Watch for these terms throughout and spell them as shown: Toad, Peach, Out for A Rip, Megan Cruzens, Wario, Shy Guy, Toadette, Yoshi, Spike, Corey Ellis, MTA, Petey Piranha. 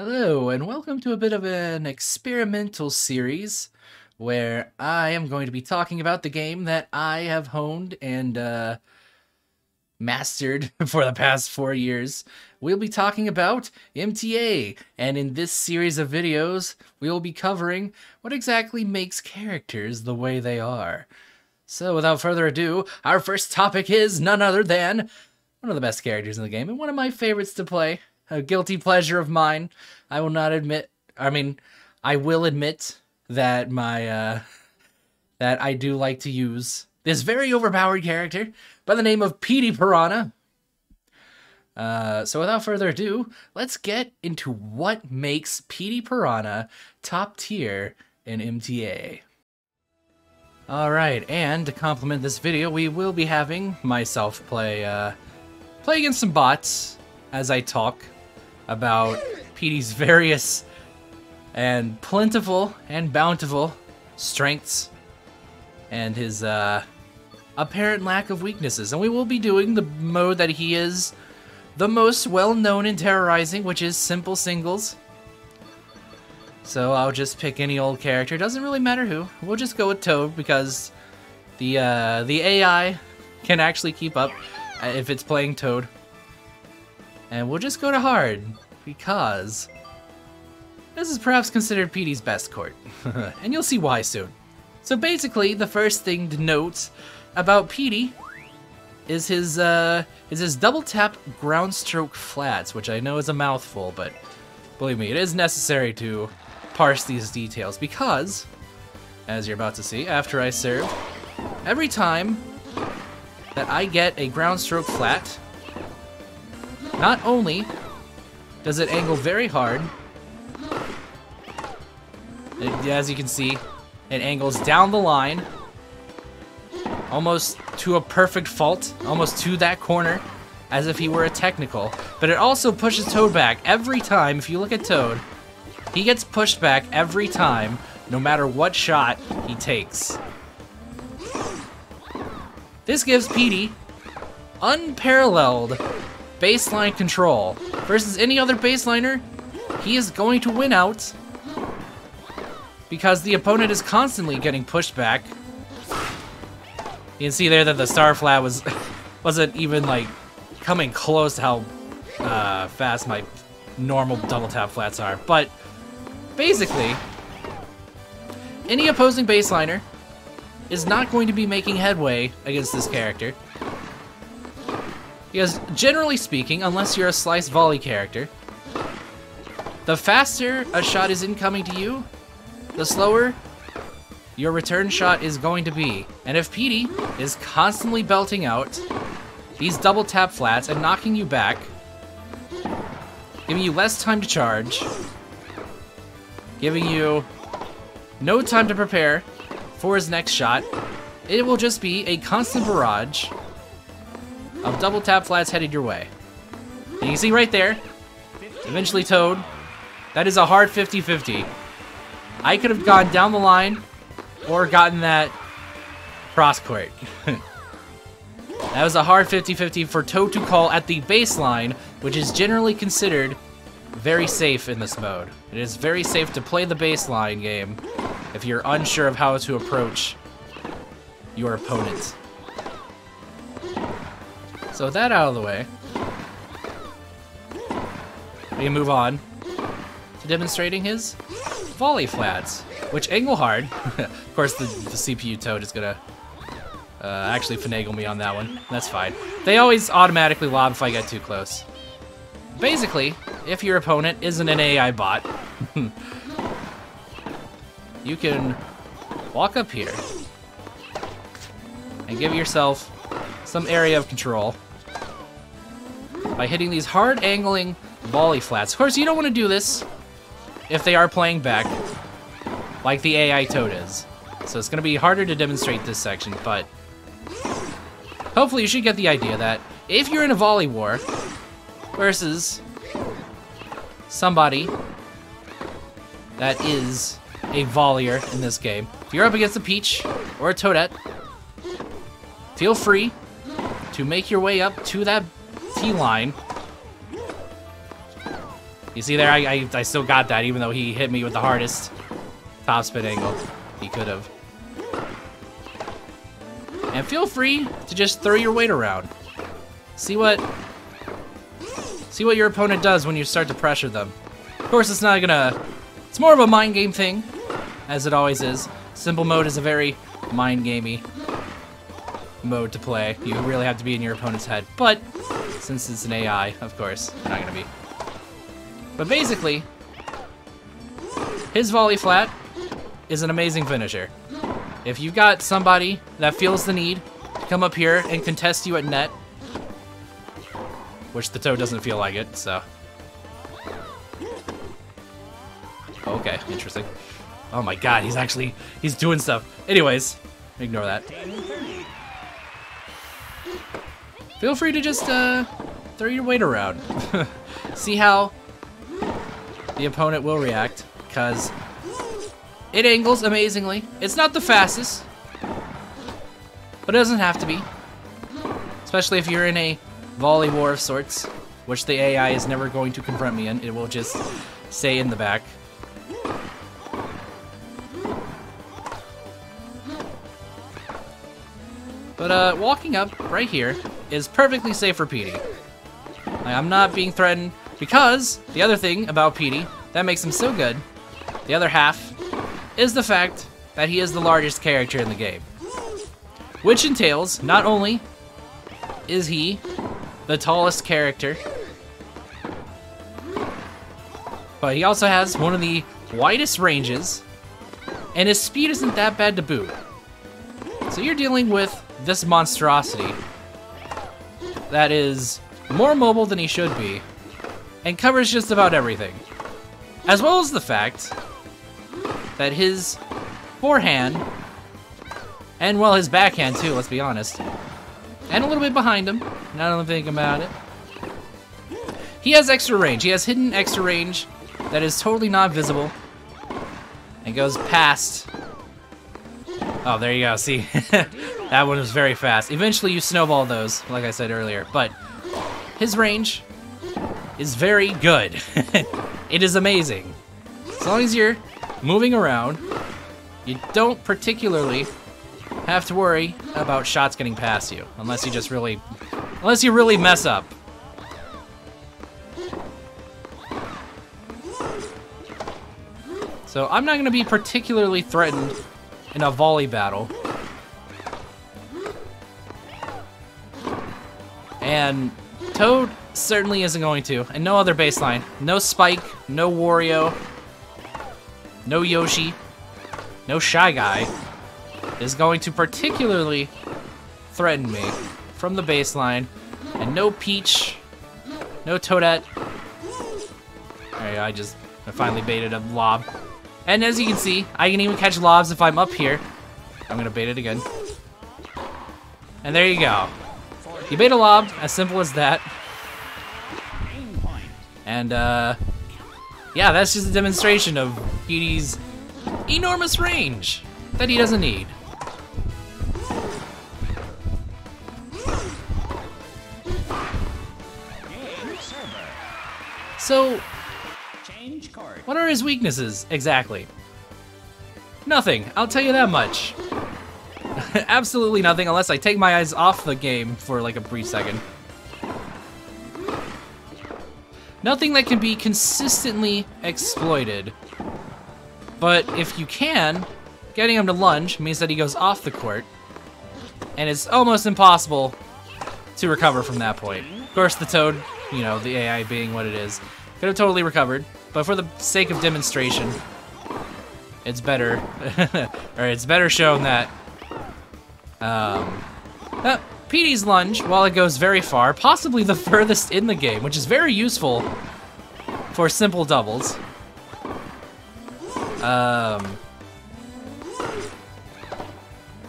Hello, and welcome to a bit of an experimental series where I am going to be talking about the game that I have honed and mastered for the past 4 years. We'll be talking about MTA, and in this series of videos, we'll be covering what exactly makes characters the way they are. So without further ado, our first topic is none other than one of the best characters in the game and one of my favorites to play. A guilty pleasure of mine. I will admit that I do like to use this very overpowered character by the name of Petey Piranha. So without further ado, let's get into what makes Petey Piranha top tier in MTA. Alright, and to complement this video, we will be having myself play against some bots as I talk about Petey's various and plentiful and bountiful strengths and his apparent lack of weaknesses. And we will be doing the mode that he is the most well-known in terrorizing, which is simple singles. So I'll just pick any old character. Doesn't really matter who. We'll just go with Toad because the AI can actually keep up if it's playing Toad. And we'll just go to hard, because this is perhaps considered Petey's best court, and you'll see why soon. So basically, the first thing to note about Petey is his double tap ground stroke flats, which I know is a mouthful, but believe me, it is necessary to parse these details, because, as you're about to see, after I serve, every time that I get a ground stroke flat, not only does it angle very hard, as you can see, it angles down the line, almost to a perfect fault, almost to that corner, as if he were a technical. But it also pushes Toad back every time. If you look at Toad, he gets pushed back every time, no matter what shot he takes. This gives Petey unparalleled baseline control. Versus any other baseliner, he is going to win out because the opponent is constantly getting pushed back. You can see there that the star flat wasn't even like coming close to how fast my normal double tap flats are. But basically, any opposing baseliner is not going to be making headway against this character. Because, generally speaking, unless you're a slice volley character, the faster a shot is incoming to you, the slower your return shot is going to be. And if Petey is constantly belting out these double tap flats and knocking you back, giving you less time to charge, giving you no time to prepare for his next shot, it will just be a constant barrage of double tap flats headed your way. And you can see right there, eventually Toad, that is a hard 50-50. I could have gone down the line or gotten that cross court. That was a hard 50-50 for Toad to call at the baseline, which is generally considered very safe in this mode. It is very safe to play the baseline game if you're unsure of how to approach your opponent. So with that out of the way, we can move on to demonstrating his volley flats, which angle hard. Of course, the CPU Toad is gonna actually finagle me on that one. That's fine. They always automatically lob if I get too close. Basically, if your opponent isn't an AI bot, you can walk up here and give yourself some area of control by hitting these hard angling volley flats. Of course, you don't want to do this if they are playing back like the AI Toad is. So it's going to be harder to demonstrate this section, but hopefully you should get the idea that if you're in a volley war versus somebody that is a volleyer in this game, if you're up against a Peach or a Toadette, feel free to make your way up to that T-line. You see there, I still got that, even though he hit me with the hardest top spin angle he could have. And feel free to just throw your weight around. See what your opponent does when you start to pressure them. Of course, it's not gonna... It's more of a mind game thing, as it always is. Simple mode is a very mind gamey mode to play. You really have to be in your opponent's head. But since it's an AI, of course, you're not gonna be. But basically, his volley flat is an amazing finisher. If you've got somebody that feels the need to come up here and contest you at net, which the Toad doesn't feel like it, so. Okay, interesting. Oh my god, he's doing stuff. Anyways, ignore that. Feel free to just throw your weight around. See how the opponent will react, because it angles amazingly. It's not the fastest, but it doesn't have to be. Especially if you're in a volley war of sorts, which the AI is never going to confront me in. It will just stay in the back. But walking up right here is perfectly safe for Petey. Like, I'm not being threatened, because the other thing about Petey that makes him so good, the other half, is the fact that he is the largest character in the game. Which entails, not only is he the tallest character, but he also has one of the widest ranges, and his speed isn't that bad to boot. So you're dealing with this monstrosity that is more mobile than he should be and covers just about everything, as well as the fact that his forehand and, well, his backhand too, let's be honest, and a little bit behind him, now that I'm thinking about it, he has extra range. He has hidden extra range that is totally not visible and goes past. Oh, there you go, see? That one was very fast. Eventually you snowball those, like I said earlier, but his range is very good. It is amazing. As long as you're moving around, you don't particularly have to worry about shots getting past you, unless you just really, unless you really mess up. So I'm not gonna be particularly threatened in a volley battle. And Toad certainly isn't going to. And no other baseline. No Spike, no Wario, no Yoshi, no Shy Guy is going to particularly threaten me from the baseline. And no Peach, no Toadette. Alright, I finally baited a lob. And as you can see, I can even catch lobs if I'm up here. I'm gonna bait it again. And there you go. You bait a lob, as simple as that. And yeah, that's just a demonstration of Petey's enormous range that he doesn't need. So, what are his weaknesses, exactly? Nothing, I'll tell you that much. Absolutely nothing, unless I take my eyes off the game for like a brief second. Nothing that can be consistently exploited. But if you can, getting him to lunge means that he goes off the court, and it's almost impossible to recover from that point. Of course, the Toad, you know, the AI being what it is, could have totally recovered. But for the sake of demonstration, it's better, or it's better shown that Petey's lunge, while it goes very far, possibly the furthest in the game, which is very useful for simple doubles,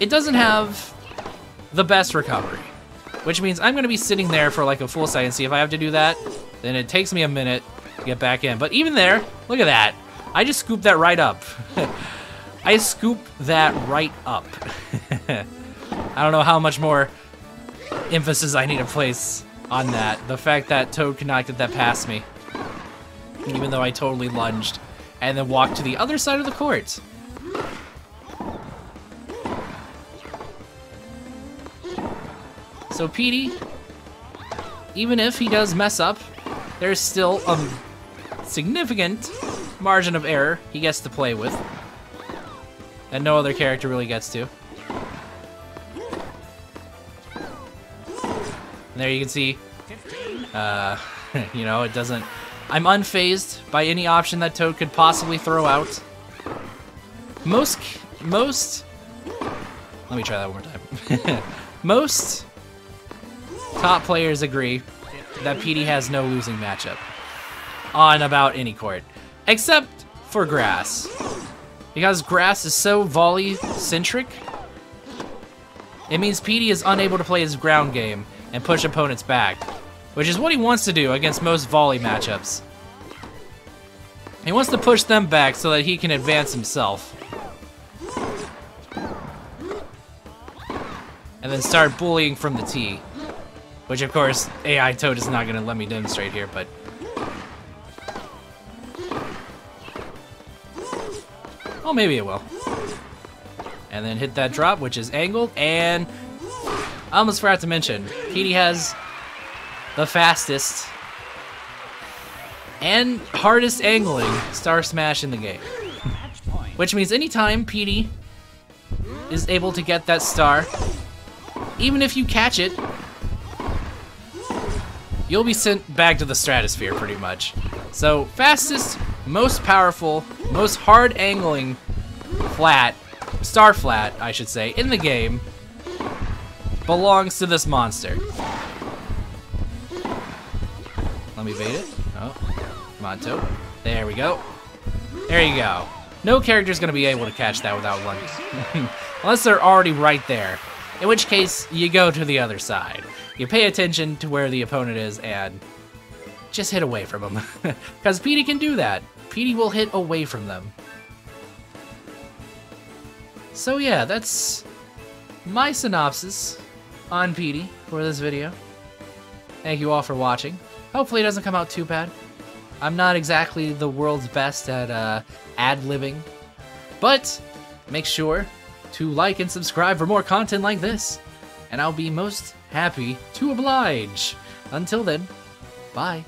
it doesn't have the best recovery, which means I'm going to be sitting there for like a full second. See, if I have to do that, then it takes me a minute to get back in. But even there, look at that. I just scooped that right up. I scooped that right up. I don't know how much more emphasis I need to place on that. The fact that Toad could not get that past me working even though I totally lunged, and then walked to the other side of the court. So Petey, even if he does mess up, there's still a significant margin of error he gets to play with, and no other character really gets to. And there you can see, you know, it doesn't... I'm unfazed by any option that Toad could possibly throw out. Let me try that one more time. Most top players agree that Petey has no losing matchup on about any court, except for grass. Because grass is so volley-centric, it means Petey is unable to play his ground game and push opponents back, which is what he wants to do against most volley matchups. He wants to push them back so that he can advance himself, and then start bullying from the tee, which of course AI Toad is not going to let me demonstrate here, but... Oh, maybe it will. And then hit that drop, which is angled, and... I almost forgot to mention, Petey has the fastest and hardest angling Star Smash in the game. Which means anytime Petey is able to get that star, even if you catch it, you'll be sent back to the stratosphere pretty much. So fastest, most powerful, most hard angling flat, star flat I should say, in the game belongs to this monster. Let me bait it. Oh, come on, Toad. There we go. There you go. No character's gonna be able to catch that without lunging. Unless they're already right there. In which case, you go to the other side. You pay attention to where the opponent is and just hit away from them. Because Petey can do that. Petey will hit away from them. So yeah, that's my synopsis on Petey for this video. Thank you all for watching. Hopefully it doesn't come out too bad. I'm not exactly the world's best at ad-libbing, but make sure to like and subscribe for more content like this, and I'll be most happy to oblige. Until then, bye.